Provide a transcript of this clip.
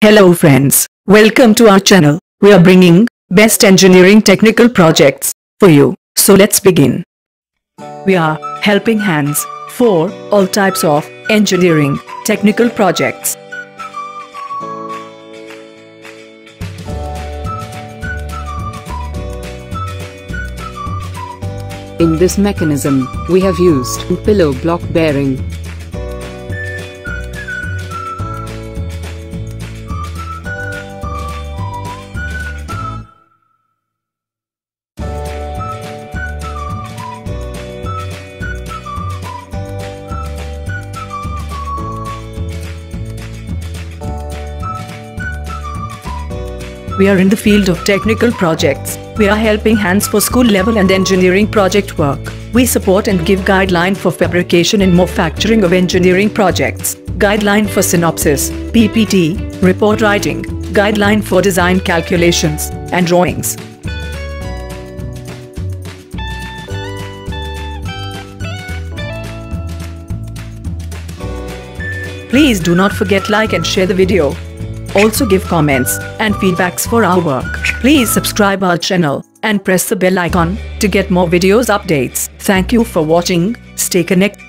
Hello friends, welcome to our channel. We are bringing best engineering technical projects for you. So let's begin. We are helping hands for all types of engineering technical projects. In this mechanism, we have used pillow block bearing. We are in the field of technical projects. We are helping hands for school level and engineering project work. We support and give guideline for fabrication and manufacturing of engineering projects, guideline for synopsis, PPT, report writing, guideline for design calculations, and drawings. Please do not forget like and share the video. Also give comments and feedbacks for our work. Please subscribe our channel and press the bell icon to get more videos updates. Thank you for watching. Stay connected.